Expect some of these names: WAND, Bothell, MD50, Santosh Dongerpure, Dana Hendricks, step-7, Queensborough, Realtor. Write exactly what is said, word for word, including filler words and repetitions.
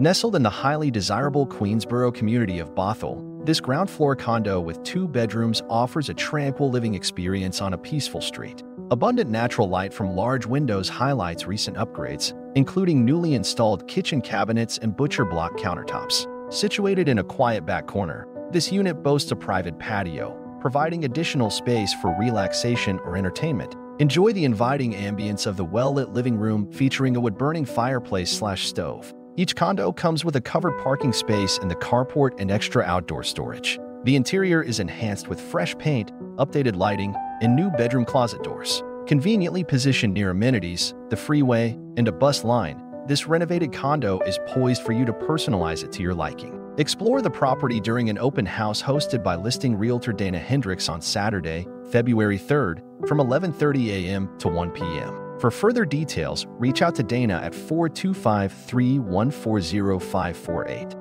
Nestled in the highly desirable Queensborough community of Bothell, this ground-floor condo with two bedrooms offers a tranquil living experience on a peaceful street. Abundant natural light from large windows highlights recent upgrades, including newly installed kitchen cabinets and butcher block countertops. Situated in a quiet back corner, this unit boasts a private patio, providing additional space for relaxation or entertainment. Enjoy the inviting ambience of the well-lit living room featuring a wood-burning fireplace/stove. Each condo comes with a covered parking space in the carport and extra outdoor storage. The interior is enhanced with fresh paint, updated lighting, and new bedroom closet doors. Conveniently positioned near amenities, the freeway, and a bus line, this renovated condo is poised for you to personalize it to your liking. Explore the property during an open house hosted by listing realtor Dana Hendricks on Saturday, February third, from eleven thirty a m to one p m For further details, reach out to Dana at four two five, three one four zero five four eight.